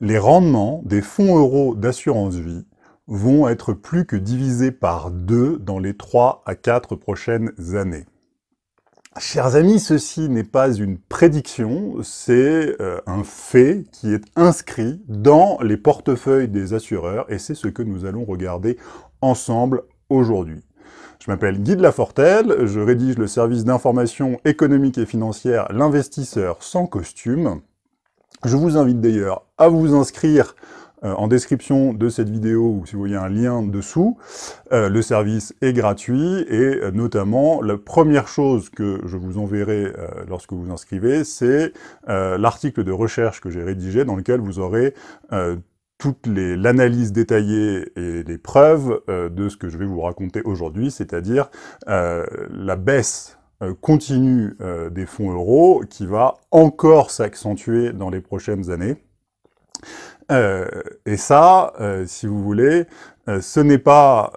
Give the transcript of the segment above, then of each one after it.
les rendements des fonds euros d'assurance vie vont être plus que divisés par 2 dans les 3 à 4 prochaines années. Chers amis, ceci n'est pas une prédiction, c'est un fait qui est inscrit dans les portefeuilles des assureurs et c'est ce que nous allons regarder ensemble aujourd'hui. Je m'appelle Guy de Lafortelle, je rédige le service d'information économique et financière L'Investisseur sans Costume. Je vous invite d'ailleurs à vous inscrire en description de cette vidéo ou si vous voyez un lien dessous. Le service est gratuit et notamment la première chose que je vous enverrai lorsque vous inscrivez, c'est l'article de recherche que j'ai rédigé dans lequel vous aurez toute l'analyse détaillée et les preuves de ce que je vais vous raconter aujourd'hui, c'est-à-dire la baisse continue des fonds euros qui va encore s'accentuer dans les prochaines années. Et ça, si vous voulez, ce n'est pas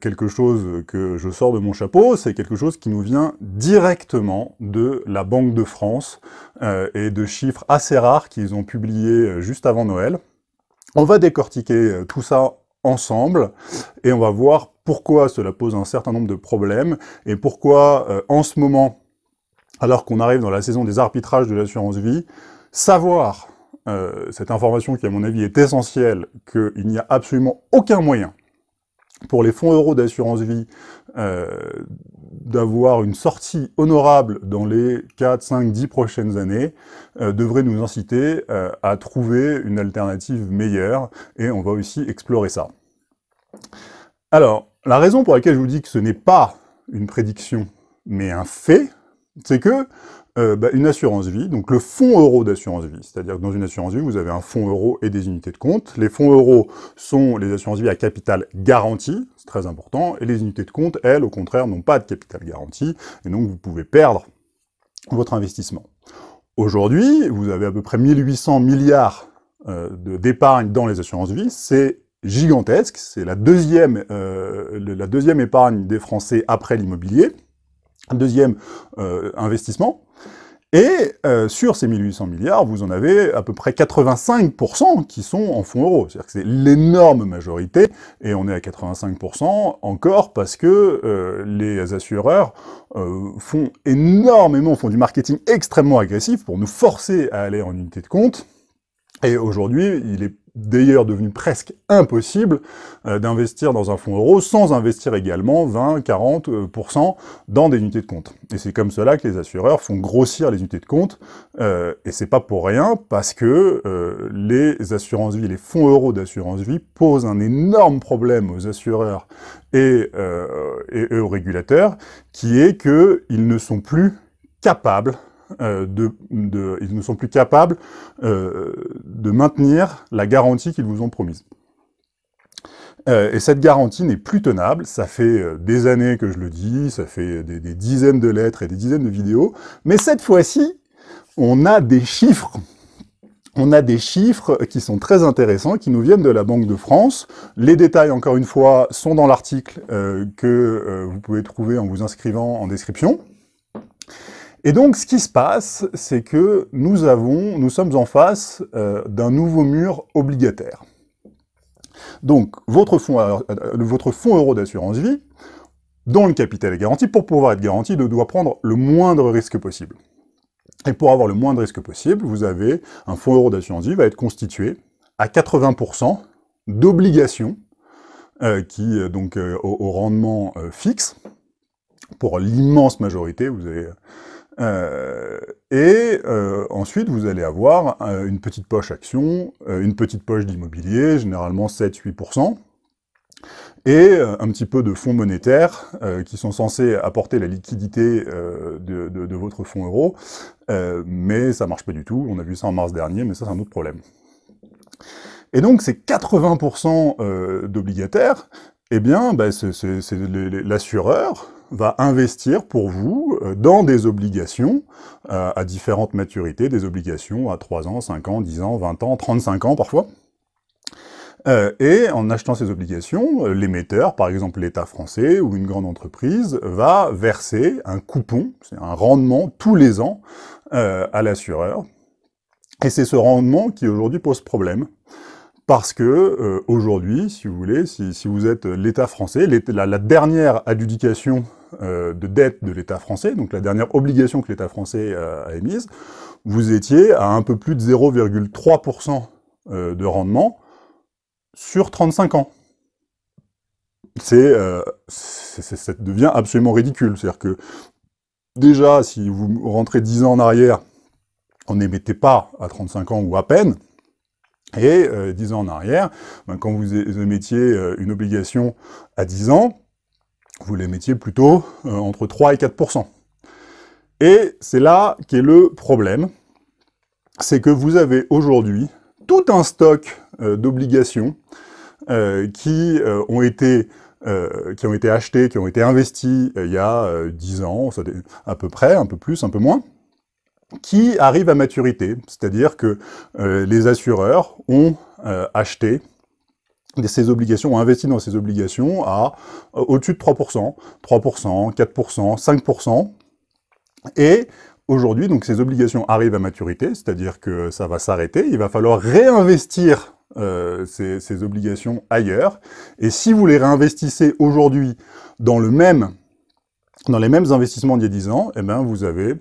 quelque chose que je sors de mon chapeau, c'est quelque chose qui nous vient directement de la Banque de France et de chiffres assez rares qu'ils ont publiés juste avant Noël. On va décortiquer tout ça ensemble et on va voir pourquoi cela pose un certain nombre de problèmes et pourquoi en ce moment, alors qu'on arrive dans la saison des arbitrages de l'assurance vie, savoir cette information qui à mon avis est essentielle, qu'il n'y a absolument aucun moyen pour les fonds euros d'assurance vie d'avoir une sortie honorable dans les 4, 5, 10 prochaines années, devrait nous inciter à trouver une alternative meilleure, et on va aussi explorer ça. Alors, la raison pour laquelle je vous dis que ce n'est pas une prédiction, mais un fait, c'est que une assurance vie, donc le fonds euro d'assurance vie, c'est-à-dire que dans une assurance vie, vous avez un fonds euro et des unités de compte. Les fonds euros sont les assurances vie à capital garanti, c'est très important, et les unités de compte, elles, au contraire, n'ont pas de capital garanti, et donc vous pouvez perdre votre investissement. Aujourd'hui, vous avez à peu près 1800 milliards d'épargne dans les assurances vie, c'est gigantesque, c'est la deuxième épargne des Français après l'immobilier, deuxième investissement. Et sur ces 1800 milliards, vous en avez à peu près 85% qui sont en fonds euros. C'est-à-dire que c'est l'énorme majorité, et on est à 85% encore parce que les assureurs font du marketing extrêmement agressif pour nous forcer à aller en unité de compte. Et aujourd'hui, il est d'ailleurs devenu presque impossible d'investir dans un fonds euro sans investir également 20-40% dans des unités de compte. Et c'est comme cela que les assureurs font grossir les unités de compte, et c'est pas pour rien, parce que les assurances-vie, les fonds euros d'assurance-vie posent un énorme problème aux assureurs et aux régulateurs, qui est qu'ils ne sont plus capables de maintenir la garantie qu'ils vous ont promise. Et cette garantie n'est plus tenable, ça fait des années que je le dis, ça fait des dizaines de lettres et des dizaines de vidéos, mais cette fois-ci, on a des chiffres. On a des chiffres qui sont très intéressants, qui nous viennent de la Banque de France. Les détails, encore une fois, sont dans l'article que vous pouvez trouver en vous inscrivant en description. Et donc, ce qui se passe, c'est que nous sommes en face d'un nouveau mur obligataire. Donc, votre fonds euro d'assurance vie, dont le capital est garanti, pour pouvoir être garanti, doit prendre le moindre risque possible. Et pour avoir le moindre risque possible, vous avez un fonds euro d'assurance vie va être constitué à 80% d'obligations au rendement fixe. Pour l'immense majorité, vous avez ensuite, vous allez avoir une petite poche action, une petite poche d'immobilier, généralement 7-8%, et un petit peu de fonds monétaires qui sont censés apporter la liquidité de votre fonds euro, mais ça marche pas du tout. On a vu ça en mars dernier, mais ça, c'est un autre problème. Et donc, ces 80% d'obligataires, eh bien, l'assureur va investir pour vous dans des obligations à différentes maturités, des obligations à 3 ans, 5 ans, 10 ans, 20 ans, 35 ans parfois. Et en achetant ces obligations, l'émetteur, par exemple l'État français ou une grande entreprise, va verser un coupon, c'est un rendement tous les ans à l'assureur. Et c'est ce rendement qui aujourd'hui pose problème. Parce que aujourd'hui, si vous voulez, si vous êtes l'État français, la dernière adjudication de dette de l'État français, donc la dernière obligation que l'État français a émise, vous étiez à un peu plus de 0,3% de rendement sur 35 ans. Ça devient absolument ridicule. C'est-à-dire que déjà, si vous rentrez 10 ans en arrière, on n'émettait pas à 35 ans ou à peine. Et 10 ans en arrière, ben, quand vous émettiez une obligation à 10 ans, vous l'émettiez plutôt entre 3 et 4%. Et c'est là qu'est le problème, c'est que vous avez aujourd'hui tout un stock d'obligations qui ont été achetées, qui ont été investies il y a 10 ans, à peu près, un peu plus, un peu moins, qui arrivent à maturité, c'est-à-dire que les assureurs ont acheté ces obligations, ont investi dans ces obligations à au-dessus de 3%, 3%, 4%, 5%, et aujourd'hui, donc ces obligations arrivent à maturité, c'est-à-dire que ça va s'arrêter, il va falloir réinvestir ces obligations ailleurs, et si vous les réinvestissez aujourd'hui dans les mêmes investissements d'il y a 10 ans, eh bien vous avez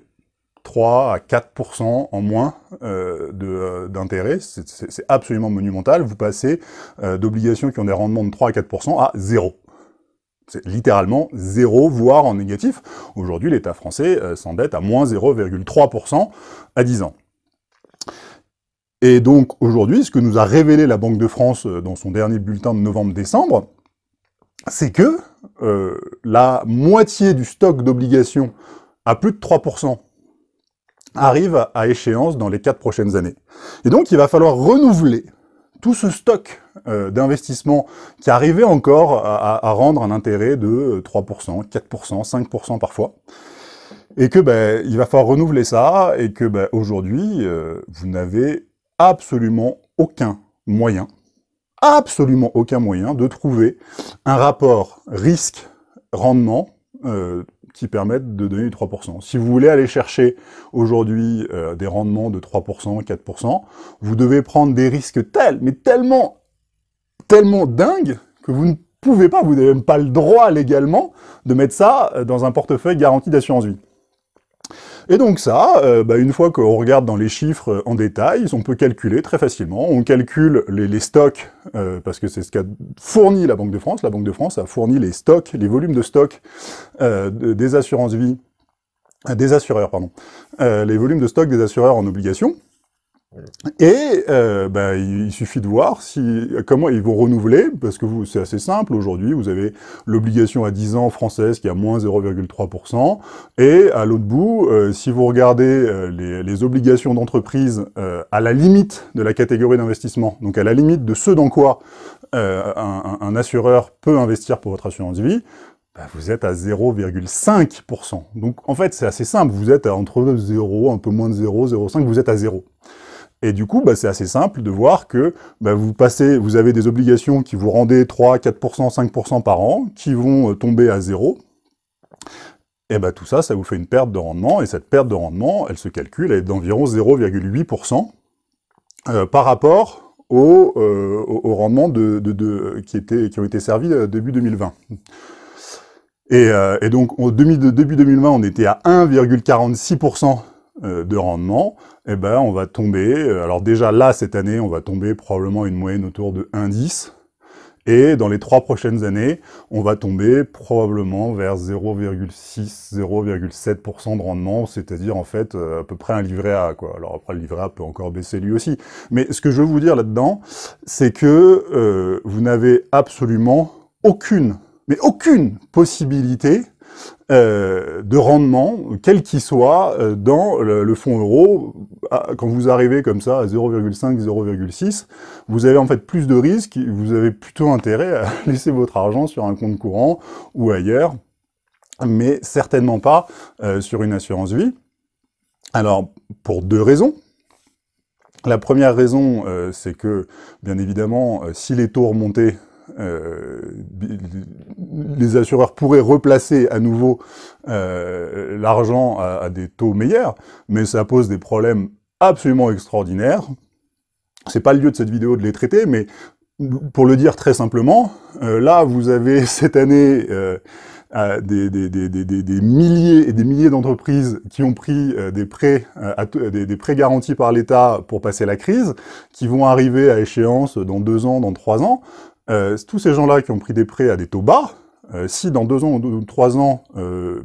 3 à 4% en moins d'intérêt, c'est absolument monumental. Vous passez d'obligations qui ont des rendements de 3 à 4% à 0. C'est littéralement 0, voire en négatif. Aujourd'hui, l'État français s'endette à moins 0,3% à 10 ans. Et donc, aujourd'hui, ce que nous a révélé la Banque de France dans son dernier bulletin de novembre-décembre, c'est que la moitié du stock d'obligations à plus de 3%, arrive à échéance dans les 4 prochaines années. Et donc, il va falloir renouveler tout ce stock d'investissement qui arrivait encore à rendre un intérêt de 3%, 4%, 5% parfois. Et que, ben, il va falloir renouveler ça, et que, ben, aujourd'hui, vous n'avez absolument aucun moyen de trouver un rapport risque-rendement qui permettent de donner 3%. Si vous voulez aller chercher aujourd'hui des rendements de 3%, 4%, vous devez prendre des risques tellement dingues que vous ne pouvez pas, vous n'avez même pas le droit légalement de mettre ça dans un portefeuille garanti d'assurance vie. Et donc ça, une fois qu'on regarde dans les chiffres en détail, on peut calculer très facilement. On calcule les stocks, parce que c'est ce qu'a fourni la Banque de France. La Banque de France a fourni les stocks, les volumes de stocks des assurances-vie, des assureurs, pardon, les volumes de stocks des assureurs en obligations. Et il suffit de voir comment ils vont renouveler, parce que c'est assez simple. Aujourd'hui, vous avez l'obligation à 10 ans française qui est à moins 0,3%, et à l'autre bout, si vous regardez les obligations d'entreprise à la limite de la catégorie d'investissement, donc à la limite de ce dans quoi un assureur peut investir pour votre assurance vie, vous êtes à 0,5%. Donc en fait, c'est assez simple, vous êtes à entre 0, un peu moins de 0, 0,5, vous êtes à 0. Et du coup, c'est assez simple de voir que vous avez des obligations qui vous rendaient 3, 4%, 5% par an, qui vont tomber à 0. Et tout ça, ça vous fait une perte de rendement. Et cette perte de rendement, elle se calcule, elle est d'environ 0,8% par rapport au rendement qui ont été servis début 2020. Et donc, début 2020, on était à 1,46% de rendement, et on va tomber, alors déjà là, cette année, on va tomber probablement une moyenne autour de 1,10, et dans les 3 prochaines années, on va tomber probablement vers 0,6, 0,7% de rendement, c'est-à-dire en fait à peu près un livret A, quoi. Alors après, le livret A peut encore baisser lui aussi. Mais ce que je veux vous dire là-dedans, c'est que vous n'avez absolument aucune possibilité de rendement, quel qu'il soit, dans le fonds euro. Quand vous arrivez comme ça à 0,5, 0,6, vous avez en fait plus de risques, vous avez plutôt intérêt à laisser votre argent sur un compte courant ou ailleurs, mais certainement pas sur une assurance vie. Alors, pour 2 raisons. La première raison, c'est que, bien évidemment, si les taux remontaient, les assureurs pourraient replacer à nouveau l'argent à des taux meilleurs, mais ça pose des problèmes absolument extraordinaires. C'est pas le lieu de cette vidéo de les traiter, mais pour le dire très simplement, là vous avez cette année des milliers et des milliers d'entreprises qui ont pris des prêts garantis par l'État pour passer la crise, qui vont arriver à échéance dans 2 ans, dans 3 ans. Tous ces gens-là qui ont pris des prêts à des taux bas, si dans 2 ans ou 3 ans, il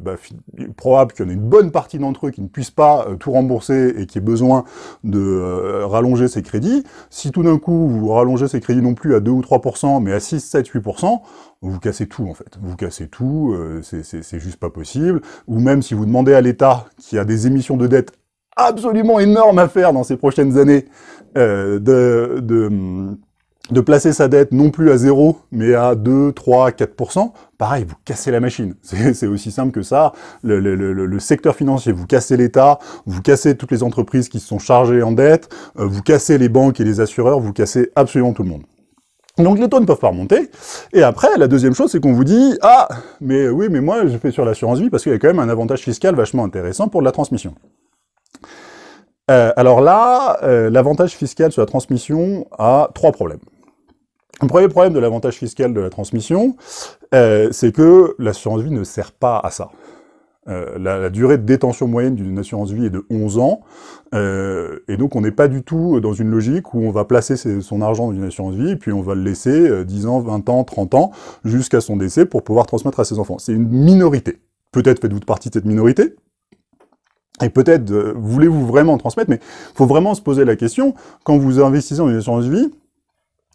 est probable qu'il y en ait une bonne partie d'entre eux qui ne puissent pas tout rembourser et qui aient besoin de rallonger ces crédits. Si tout d'un coup, vous rallongez ces crédits non plus à 2 ou 3%, mais à 6, 7, 8%, vous cassez tout, en fait. Vous cassez tout, c'est juste pas possible. Ou même si vous demandez à l'État, qui a des émissions de dette absolument énormes à faire dans ces prochaines années, de placer sa dette non plus à 0, mais à 2, 3, 4%, pareil, vous cassez la machine. C'est aussi simple que ça. Le secteur financier, vous cassez l'État, vous cassez toutes les entreprises qui se sont chargées en dette, vous cassez les banques et les assureurs, vous cassez absolument tout le monde. Donc les taux ne peuvent pas remonter. Et après, la deuxième chose, c'est qu'on vous dit « Ah, mais oui, mais moi, je fais sur l'assurance vie parce qu'il y a quand même un avantage fiscal vachement intéressant pour de la transmission. » Alors là, l'avantage fiscal sur la transmission a 3 problèmes. Le premier problème de l'avantage fiscal de la transmission, c'est que l'assurance vie ne sert pas à ça. La durée de détention moyenne d'une assurance vie est de 11 ans, et donc on n'est pas du tout dans une logique où on va placer son argent dans une assurance vie, et puis on va le laisser 10 ans, 20 ans, 30 ans, jusqu'à son décès pour pouvoir transmettre à ses enfants. C'est une minorité. Peut-être faites-vous partie de cette minorité, et peut-être voulez-vous vraiment transmettre, mais il faut vraiment se poser la question, quand vous investissez dans une assurance vie,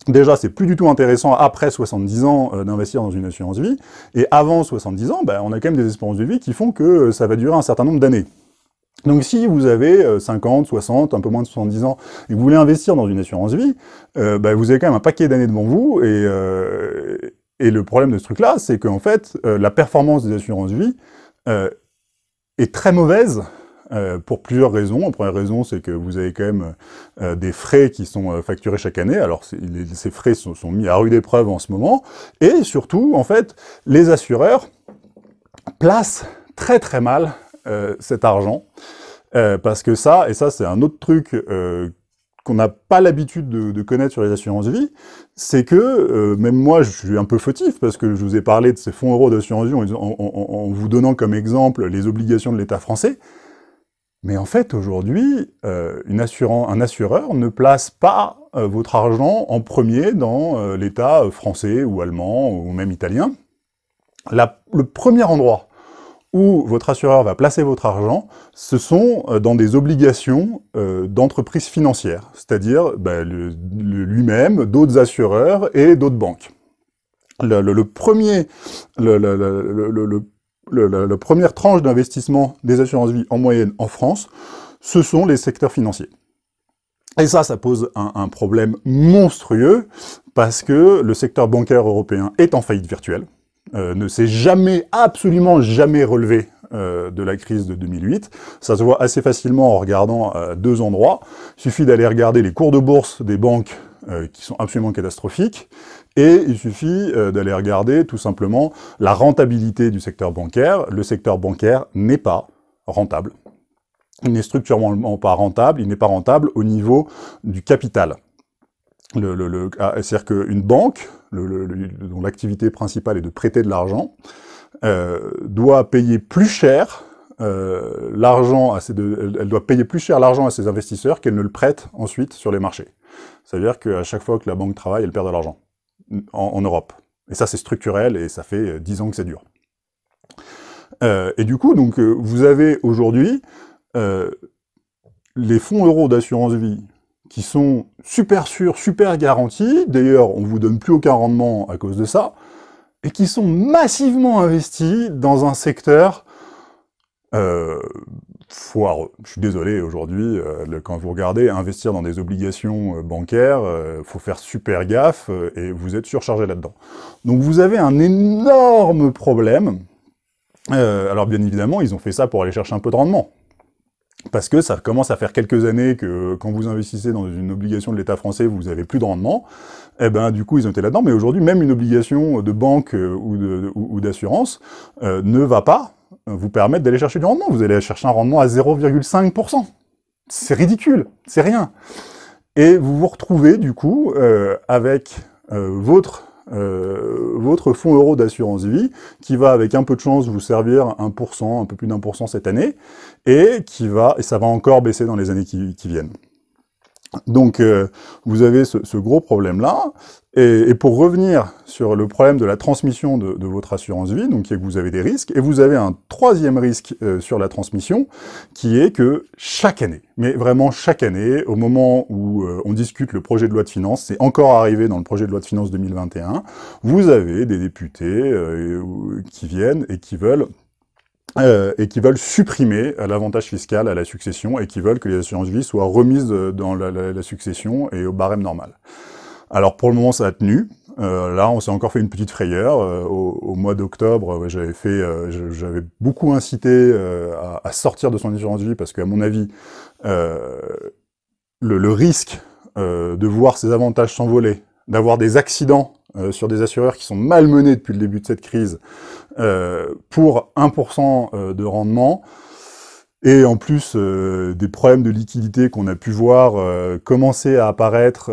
déjà, c'est plus du tout intéressant après 70 ans d'investir dans une assurance vie. Et avant 70 ans, bah, on a quand même des espérances de vie qui font que ça va durer un certain nombre d'années. Donc si vous avez 50, 60, un peu moins de 70 ans, et que vous voulez investir dans une assurance vie, bah, vous avez quand même un paquet d'années devant vous. Et le problème de ce truc-là, c'est qu'en fait, la performance des assurances vie est très mauvaise. Pour plusieurs raisons. La première raison, c'est que vous avez quand même des frais qui sont facturés chaque année. Alors, ces frais sont mis à rude épreuve en ce moment. Et surtout, en fait, les assureurs placent très très mal cet argent. Parce que ça, et ça c'est un autre truc qu'on n'a pas l'habitude de connaître sur les assurances-vie, c'est que, même moi, je suis un peu fautif, parce que je vous ai parlé de ces fonds euros d'assurance-vie en vous donnant comme exemple les obligations de l'État français. Mais en fait, aujourd'hui, un assureur ne place pas votre argent en premier dans l'État français ou allemand ou même italien. Le premier endroit où votre assureur va placer votre argent, ce sont dans des obligations d'entreprises financières, c'est-à-dire bah, lui-même, d'autres assureurs et d'autres banques. La première tranche d'investissement des assurances-vie en moyenne en France, ce sont les secteurs financiers. Et ça pose un problème monstrueux, parce que le secteur bancaire européen est en faillite virtuelle, ne s'est jamais, absolument jamais relevé de la crise de 2008. Ça se voit assez facilement en regardant 2 endroits. Il suffit d'aller regarder les cours de bourse des banques qui sont absolument catastrophiques, et il suffit d'aller regarder tout simplement la rentabilité du secteur bancaire. Le secteur bancaire n'est pas rentable. Il n'est structurellement pas rentable, il n'est pas rentable au niveau du capital. C'est-à-dire qu'une banque, dont l'activité principale est de prêter de l'argent, doit payer plus cher l'argent à ses investisseurs qu'elle ne le prête ensuite sur les marchés. Ça veut dire qu'à chaque fois que la banque travaille, elle perd de l'argent en Europe. Et ça, c'est structurel, et ça fait 10 ans que ça dure. Et du coup, donc, vous avez aujourd'hui les fonds euros d'assurance-vie qui sont super sûrs, super garantis, d'ailleurs, on ne vous donne plus aucun rendement à cause de ça, et qui sont massivement investis dans un secteur foireux. Je suis désolé, aujourd'hui, quand vous regardez investir dans des obligations bancaires, faut faire super gaffe, et vous êtes surchargé là-dedans. Donc vous avez un énorme problème. Alors bien évidemment, ils ont fait ça pour aller chercher un peu de rendement. Parce que ça commence à faire quelques années que quand vous investissez dans une obligation de l'État français, vous n'avez plus de rendement. Eh ben, du coup, ils ont été là-dedans. Mais aujourd'hui, même une obligation de banque ou d'assurance ne va pas vous permettre d'aller chercher du rendement. Vous allez chercher un rendement à 0,5%. c'est ridicule, c'est rien. Et vous vous retrouvez du coup avec votre fonds euro d'assurance vie qui va, avec un peu de chance, vous servir 1%, un peu plus d'1% cette année, et qui va, et ça va encore baisser dans les années qui viennent. Donc vous avez ce gros problème-là. Et pour revenir sur le problème de la transmission de votre assurance vie, donc qui est que vous avez des risques, et vous avez un troisième risque sur la transmission, qui est que chaque année, mais vraiment chaque année, au moment où on discute le projet de loi de finances, c'est encore arrivé dans le projet de loi de finances 2021, vous avez des députés qui viennent et qui veulent supprimer l'avantage fiscal à la succession, et qui veulent que les assurances-vie soient remises dans la succession et au barème normal. Alors pour le moment ça a tenu, là on s'est encore fait une petite frayeur, au mois d'octobre j'avais beaucoup incité à sortir de son assurance vie, parce qu'à mon avis le risque de voir ses avantages s'envoler, d'avoir des accidents sur des assureurs qui sont malmenés depuis le début de cette crise pour 1% de rendement, et en plus des problèmes de liquidité qu'on a pu voir commencer à apparaître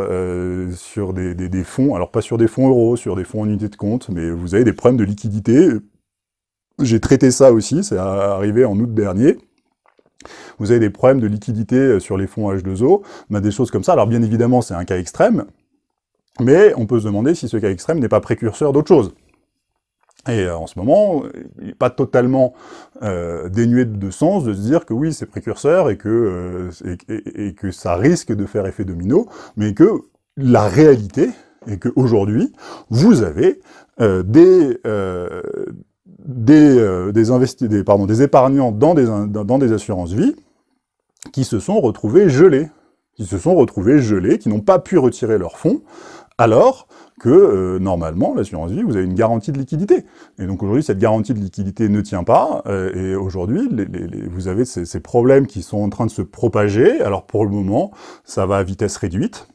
sur des fonds, alors pas sur des fonds euros, sur des fonds en unité de compte, mais vous avez des problèmes de liquidité. J'ai traité ça aussi, c'est arrivé en août dernier. Vous avez des problèmes de liquidité sur les fonds H2O, on a des choses comme ça. Alors bien évidemment c'est un cas extrême, mais on peut se demander si ce cas extrême n'est pas précurseur d'autre chose. Et en ce moment, il n'est pas totalement dénué de sens de se dire que oui, c'est précurseur et que ça risque de faire effet domino, mais que la réalité est qu'aujourd'hui, vous avez des épargnants dans des assurances-vie qui se sont retrouvés gelés, qui n'ont pas pu retirer leurs fonds, alors que, normalement, l'assurance vie, vous avez une garantie de liquidité. Et donc aujourd'hui, cette garantie de liquidité ne tient pas, et aujourd'hui, vous avez ces problèmes qui sont en train de se propager. Alors pour le moment, ça va à vitesse réduite,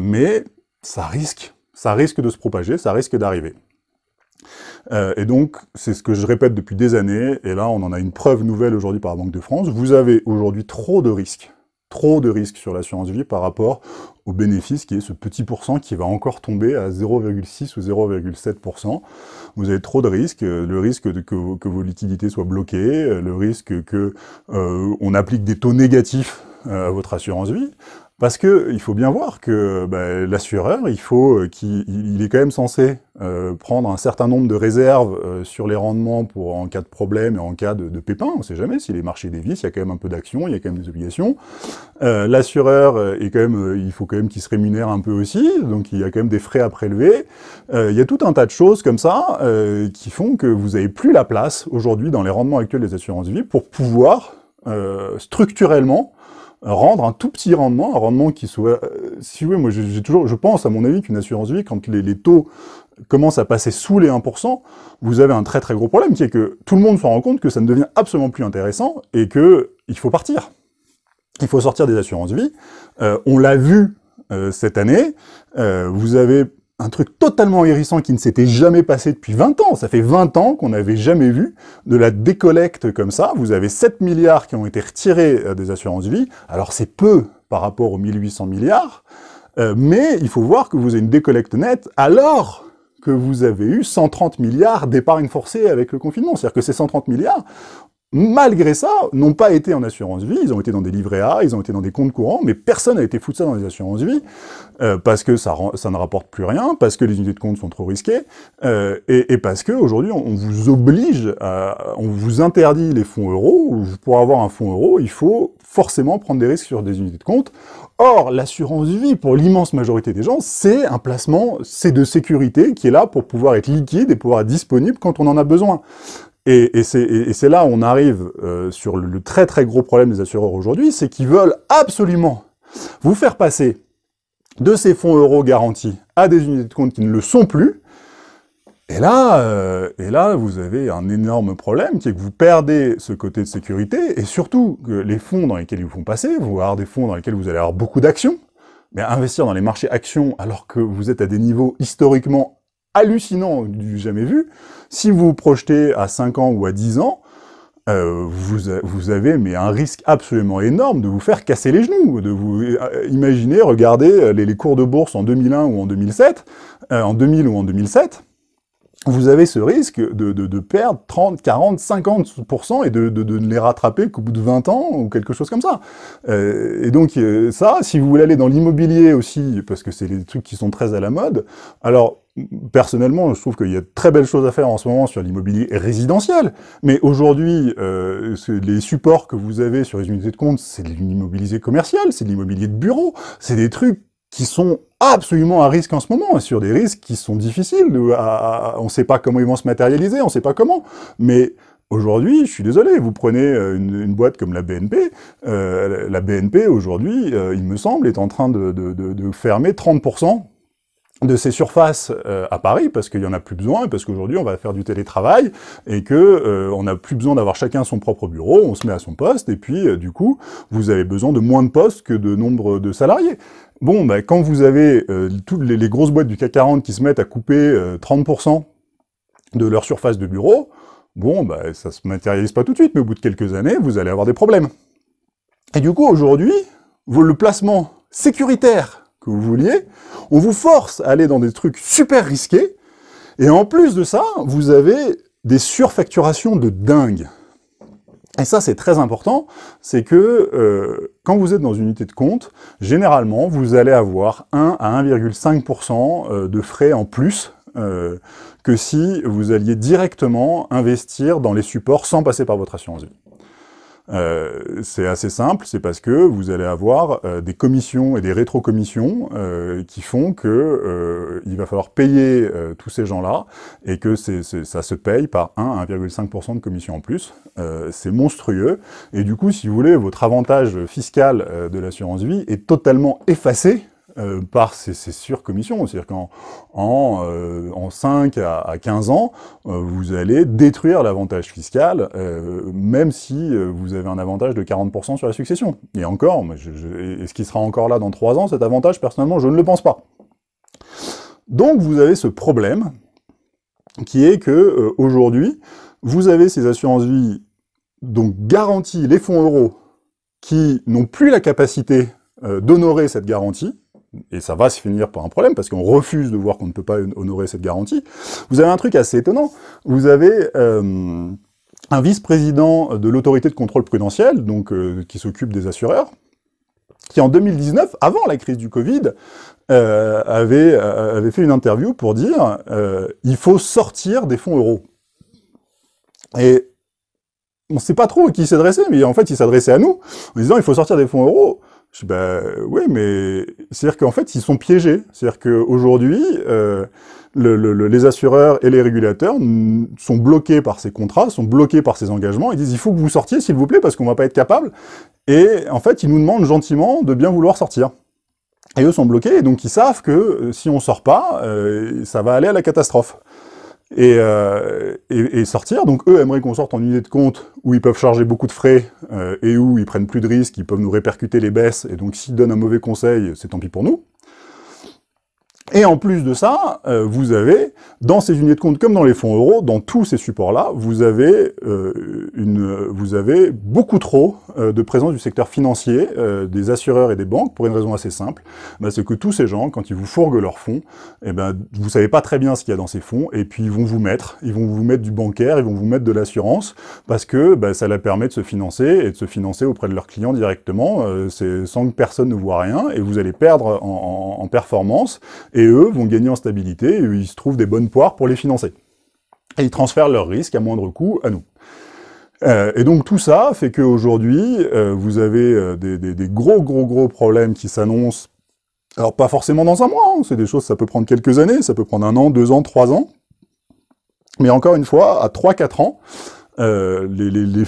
mais ça risque de se propager, ça risque d'arriver. Et donc, c'est ce que je répète depuis des années, et là, on en a une preuve nouvelle aujourd'hui par la Banque de France, vous avez aujourd'hui trop de risques sur l'assurance vie par rapport au bénéfice qui est ce petit pourcent qui va encore tomber à 0,6 ou 0,7%. Vous avez trop de risques, le risque que vos liquidités soient bloquées, le risque que on applique des taux négatifs à votre assurance vie, parce que il faut bien voir que l'assureur, il est quand même censé prendre un certain nombre de réserves sur les rendements en cas de problème et en cas de pépin. On ne sait jamais si les marchés dévissent, il y a quand même un peu d'action, il y a quand même des obligations. L'assureur, il faut quand même qu'il se rémunère un peu aussi, donc il y a quand même des frais à prélever. Il y a tout un tas de choses comme ça qui font que vous n'avez plus la place aujourd'hui dans les rendements actuels des assurances-vie pour pouvoir structurellement rendre un tout petit rendement, un rendement qui soit... Si oui, moi je pense, à mon avis, qu'une assurance vie, quand les taux commencent à passer sous les 1%, vous avez un très très gros problème, qui est que tout le monde se rend compte que ça ne devient absolument plus intéressant, et que il faut partir. Il faut sortir des assurances vie. On l'a vu cette année, vous avez un truc totalement hérissant qui ne s'était jamais passé depuis 20 ans. Ça fait 20 ans qu'on n'avait jamais vu de la décollecte comme ça. Vous avez 7 milliards qui ont été retirés des assurances-vie. Alors c'est peu par rapport aux 1800 milliards, mais il faut voir que vous avez une décollecte nette alors que vous avez eu 130 milliards d'épargne forcée avec le confinement. C'est-à-dire que ces 130 milliards, malgré ça, n'ont pas été en assurance-vie, ils ont été dans des livrets A, ils ont été dans des comptes courants, mais personne n'a été foutu ça dans les assurances-vie, parce que ça ne rapporte plus rien, parce que les unités de compte sont trop risquées, et parce qu'aujourd'hui, on vous oblige, on vous interdit les fonds euros. Pour avoir un fonds euro, il faut forcément prendre des risques sur des unités de compte. Or, l'assurance-vie, pour l'immense majorité des gens, c'est un placement, c'est de sécurité, qui est là pour pouvoir être liquide et pouvoir être disponible quand on en a besoin. Et c'est là où on arrive sur le très très gros problème des assureurs aujourd'hui, c'est qu'ils veulent absolument vous faire passer de ces fonds euros garantis à des unités de compte qui ne le sont plus, et là vous avez un énorme problème, qui est que vous perdez ce côté de sécurité, et surtout que les fonds dans lesquels ils vous font passer, vous allez avoir des fonds dans lesquels vous allez avoir beaucoup d'actions, mais investir dans les marchés actions alors que vous êtes à des niveaux historiquement hallucinant du jamais vu, si vous vous projetez à 5 ans ou à 10 ans, vous avez mais un risque absolument énorme de vous faire casser les genoux. De vous imaginer, regardez les cours de bourse en 2001 ou en 2007, en 2000 ou en 2007, vous avez ce risque de perdre 30, 40, 50% et de ne les rattraper qu'au bout de 20 ans ou quelque chose comme ça. Et donc ça, si vous voulez aller dans l'immobilier aussi, parce que c'est les trucs qui sont très à la mode, alors personnellement, je trouve qu'il y a de très belles choses à faire en ce moment sur l'immobilier résidentiel, mais aujourd'hui, les supports que vous avez sur les unités de compte, c'est de l'immobilier commercial, c'est de l'immobilier de bureau, c'est des trucs qui sont absolument à risque en ce moment, et sur des risques qui sont difficiles, on ne sait pas comment ils vont se matérialiser, on ne sait pas comment, mais aujourd'hui, je suis désolé, vous prenez une boîte comme la BNP, la BNP aujourd'hui, il me semble, est en train de fermer 30% de ces surfaces à Paris, parce qu'il n'y en a plus besoin, parce qu'aujourd'hui on va faire du télétravail, et que on n'a plus besoin d'avoir chacun son propre bureau, on se met à son poste, et puis du coup, vous avez besoin de moins de postes que de nombre de salariés. Bon, bah, quand vous avez toutes les grosses boîtes du CAC 40 qui se mettent à couper 30% de leur surface de bureau, bon, bah, ça se matérialise pas tout de suite, mais au bout de quelques années, vous allez avoir des problèmes. Et du coup, aujourd'hui, le placement sécuritaire que vous vouliez, on vous force à aller dans des trucs super risqués, et en plus de ça, vous avez des surfacturations de dingue. Et ça, c'est très important, c'est que quand vous êtes dans une unité de compte, généralement, vous allez avoir 1 à 1,5% de frais en plus que si vous alliez directement investir dans les supports sans passer par votre assurance vie. C'est assez simple, c'est parce que vous allez avoir des commissions et des rétro-commissions qui font que il va falloir payer tous ces gens-là, et que ça se paye par 1 à 1,5% de commission en plus. C'est monstrueux, et du coup, si vous voulez, votre avantage fiscal de l'assurance vie est totalement effacé par ces surcommissions. C'est-à-dire qu'en 5 à 15 ans, vous allez détruire l'avantage fiscal, même si vous avez un avantage de 40% sur la succession. Et encore, est-ce qu'il sera encore là dans 3 ans, cet avantage? Personnellement, je ne le pense pas. Donc vous avez ce problème, qui est que aujourd'hui, vous avez ces assurances-vie, donc garanties, les fonds euros, qui n'ont plus la capacité d'honorer cette garantie, et ça va se finir par un problème, parce qu'on refuse de voir qu'on ne peut pas honorer cette garantie. Vous avez un truc assez étonnant. Vous avez un vice-président de l'autorité de contrôle prudentiel, donc qui s'occupe des assureurs, qui en 2019, avant la crise du Covid, avait fait une interview pour dire « Il faut sortir des fonds euros ». Et on ne sait pas trop à qui il s'adressait, mais en fait, il s'adressait à nous, en disant « Il faut sortir des fonds euros ». Je dis, bah oui, mais c'est-à-dire qu'en fait, ils sont piégés. C'est-à-dire qu'aujourd'hui, les assureurs et les régulateurs sont bloqués par ces contrats, sont bloqués par ces engagements. Ils disent, il faut que vous sortiez, s'il vous plaît, parce qu'on va pas être capable. Et en fait, ils nous demandent gentiment de bien vouloir sortir. Et eux sont bloqués, et donc ils savent que si on sort pas, ça va aller à la catastrophe. Et sortir, donc eux aimeraient qu'on sorte en unité de compte où ils peuvent charger beaucoup de frais et où ils prennent plus de risques, ils peuvent nous répercuter les baisses, et donc s'ils donnent un mauvais conseil, c'est tant pis pour nous. Et en plus de ça, vous avez, dans ces unités de compte comme dans les fonds euros, dans tous ces supports-là, vous avez beaucoup trop de présence du secteur financier, des assureurs et des banques, pour une raison assez simple, c'est que tous ces gens, quand ils vous fourguent leurs fonds, vous savez pas très bien ce qu'il y a dans ces fonds, et puis ils vont vous mettre du bancaire, ils vont vous mettre de l'assurance, parce que ça leur permet de se financer, et de se financer auprès de leurs clients directement, sans que personne ne voit rien, et vous allez perdre en performance, et eux vont gagner en stabilité, et ils se trouvent des bonnes poires pour les financer. Et ils transfèrent leurs risques à moindre coût à nous. Et donc tout ça fait qu'aujourd'hui, vous avez des gros problèmes qui s'annoncent, alors pas forcément dans un mois, hein, c'est des choses, ça peut prendre quelques années, ça peut prendre 1 an, 2 ans, 3 ans, mais encore une fois, à 3-4 ans, le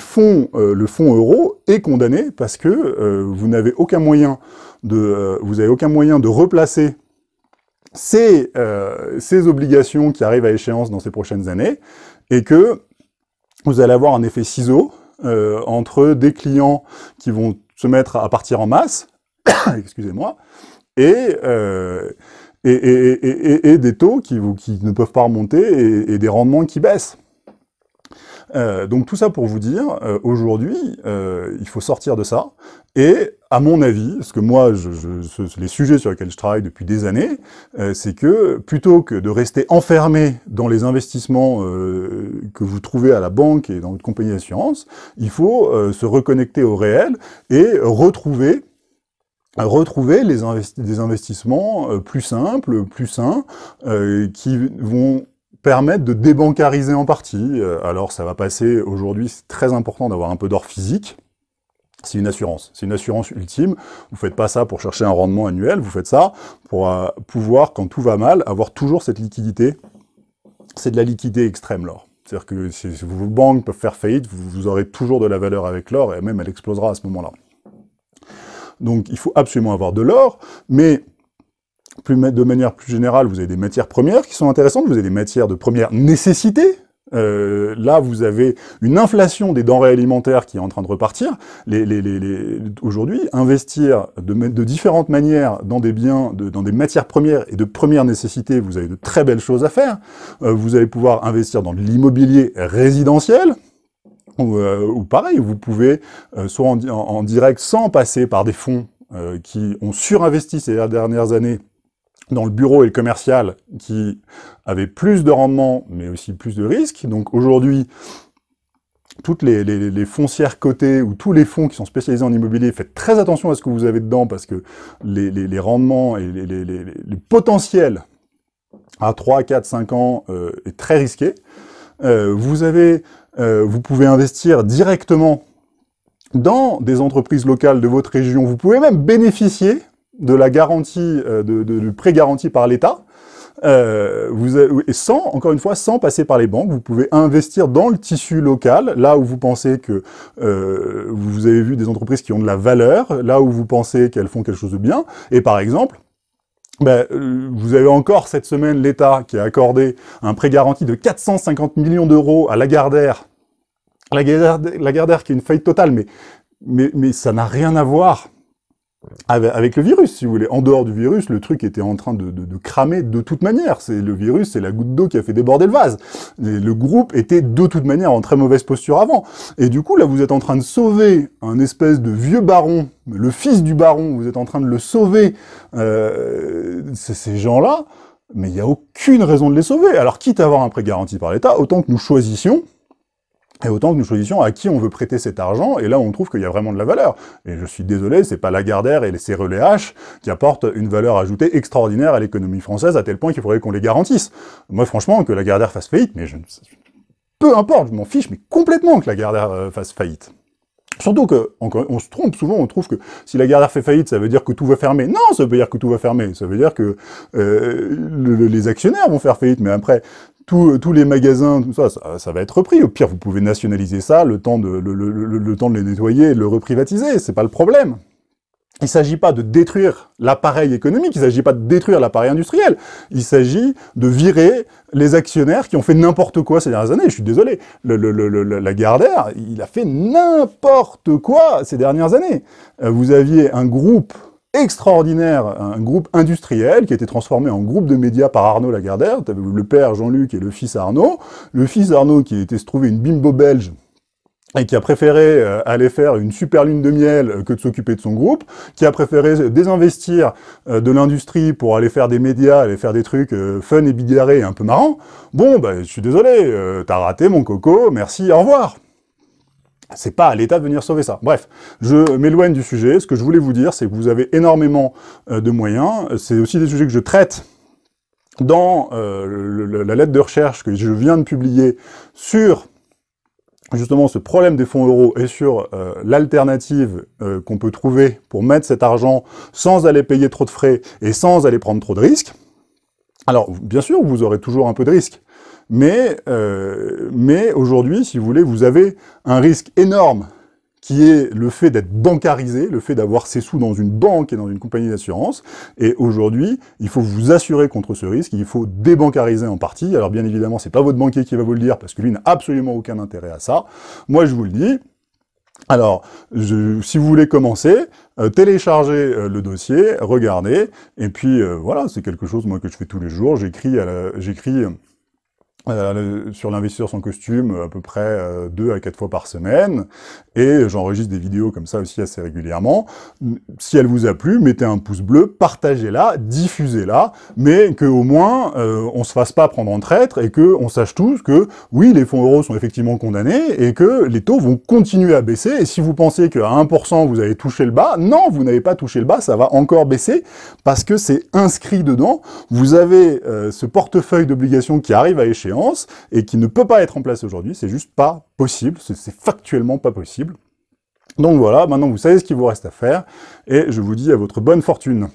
fonds euro est condamné, parce que vous n'avez aucun moyen de replacer ces obligations qui arrivent à échéance dans ces prochaines années, et que vous allez avoir un effet ciseau entre des clients qui vont se mettre à partir en masse, excusez-moi, et des taux qui ne peuvent pas remonter, et des rendements qui baissent. Donc tout ça pour vous dire, aujourd'hui, il faut sortir de ça. Et à mon avis, parce que moi, les sujets sur lesquels je travaille depuis des années, c'est que plutôt que de rester enfermé dans les investissements que vous trouvez à la banque et dans votre compagnie d'assurance, il faut se reconnecter au réel et retrouver des investissements plus simples, plus sains, qui vont permettre de débancariser en partie. Alors ça va passer, aujourd'hui c'est très important d'avoir un peu d'or physique. C'est une assurance. C'est une assurance ultime. Vous faites pas ça pour chercher un rendement annuel, vous faites ça pour pouvoir, quand tout va mal, avoir toujours cette liquidité. C'est de la liquidité extrême, l'or. C'est-à-dire que si vos banques peuvent faire faillite, vous aurez toujours de la valeur avec l'or, et même elle explosera à ce moment-là. Donc il faut absolument avoir de l'or, mais de manière plus générale, vous avez des matières premières qui sont intéressantes, vous avez des matières de première nécessité. Là, vous avez une inflation des denrées alimentaires qui est en train de repartir. Aujourd'hui, investir de différentes manières dans des biens, dans des matières premières et de première nécessité, vous avez de très belles choses à faire. Vous allez pouvoir investir dans de l'immobilier résidentiel, ou pareil, vous pouvez soit en direct sans passer par des fonds qui ont surinvesti ces dernières années dans le bureau et le commercial, qui avaient plus de rendement, mais aussi plus de risques. Donc aujourd'hui, toutes les foncières cotées, ou tous les fonds qui sont spécialisés en immobilier, faites très attention à ce que vous avez dedans, parce que les rendements et les potentiels à 3, 4, 5 ans est très risqué. Vous pouvez investir directement dans des entreprises locales de votre région. Vous pouvez même bénéficier de la garantie, du prêt garanti par l'État, encore une fois, sans passer par les banques. Vous pouvez investir dans le tissu local, là où vous pensez que vous avez vu des entreprises qui ont de la valeur, là où vous pensez qu'elles font quelque chose de bien. Et par exemple, vous avez encore cette semaine l'État qui a accordé un prêt garanti de 450 millions d'euros à Lagardère. Lagardère qui est une faillite totale, mais ça n'a rien à voir avec le virus, si vous voulez. En dehors du virus, le truc était en train de cramer de toute manière. Le virus, c'est la goutte d'eau qui a fait déborder le vase. Et le groupe était de toute manière en très mauvaise posture avant. Et du coup, là, vous êtes en train de sauver un espèce de vieux baron, le fils du baron, vous êtes en train de le sauver, ces gens-là, mais il n'y a aucune raison de les sauver. Alors, quitte à avoir un prêt garanti par l'État, autant que nous choisissions, à qui on veut prêter cet argent, et là on trouve qu'il y a vraiment de la valeur. Et je suis désolé, c'est pas Lagardère et ses relais H qui apportent une valeur ajoutée extraordinaire à l'économie française, à tel point qu'il faudrait qu'on les garantisse. Moi franchement, que Lagardère fasse faillite, peu importe, je m'en fiche, mais complètement que Lagardère fasse faillite. Surtout qu'on se trompe souvent, on trouve que si Lagardère fait faillite, ça veut dire que tout va fermer. Non, ça veut dire que tout va fermer, ça veut dire que les actionnaires vont faire faillite, mais après, tous les magasins, tout ça, ça va être repris. Au pire, vous pouvez nationaliser ça, le temps de les nettoyer et de le reprivatiser, c'est pas le problème. Il ne s'agit pas de détruire l'appareil économique, il ne s'agit pas de détruire l'appareil industriel, il s'agit de virer les actionnaires qui ont fait n'importe quoi ces dernières années. Je suis désolé, Lagardère, il a fait n'importe quoi ces dernières années. Vous aviez un groupe extraordinaire, un groupe industriel qui a été transformé en groupe de médias par Arnaud Lagardère. Le père Jean-Luc et le fils Arnaud. Le fils Arnaud qui était se trouver une bimbo belge et qui a préféré aller faire une super lune de miel que de s'occuper de son groupe, qui a préféré désinvestir de l'industrie pour aller faire des médias, aller faire des trucs fun et bigarrés et un peu marrants. Bon, je suis désolé, t'as raté mon coco, merci, au revoir. C'est pas à l'État de venir sauver ça. Bref, je m'éloigne du sujet. Ce que je voulais vous dire, c'est que vous avez énormément de moyens. C'est aussi des sujets que je traite dans la lettre de recherche que je viens de publier sur justement ce problème des fonds euros et sur l'alternative qu'on peut trouver pour mettre cet argent sans aller payer trop de frais et sans aller prendre trop de risques. Alors, bien sûr, vous aurez toujours un peu de risques. Mais aujourd'hui, si vous voulez, vous avez un risque énorme qui est le fait d'être bancarisé, le fait d'avoir ses sous dans une banque et dans une compagnie d'assurance. Et aujourd'hui, il faut vous assurer contre ce risque, il faut débancariser en partie. Alors bien évidemment, c'est pas votre banquier qui va vous le dire, parce que lui n'a absolument aucun intérêt à ça. Moi, je vous le dis. Alors, si vous voulez commencer, téléchargez le dossier, regardez. Et puis, voilà, c'est quelque chose moi que je fais tous les jours. J'écris sur l'investisseur sans costume à peu près 2 à 4 fois par semaine, et j'enregistre des vidéos comme ça aussi assez régulièrement. Si elle vous a plu, mettez un pouce bleu, partagez-la, diffusez-la, mais qu'au moins on se fasse pas prendre en traître et qu'on sache tous que oui, les fonds euros sont effectivement condamnés et que les taux vont continuer à baisser, et si vous pensez qu'à 1% vous avez touché le bas, non, vous n'avez pas touché le bas, ça va encore baisser parce que c'est inscrit dedans. Vous avez ce portefeuille d'obligations qui arrive à échéance et qui ne peut pas être en place aujourd'hui, c'est juste pas possible, c'est factuellement pas possible. Donc voilà, maintenant vous savez ce qu'il vous reste à faire, et je vous dis à votre bonne fortune.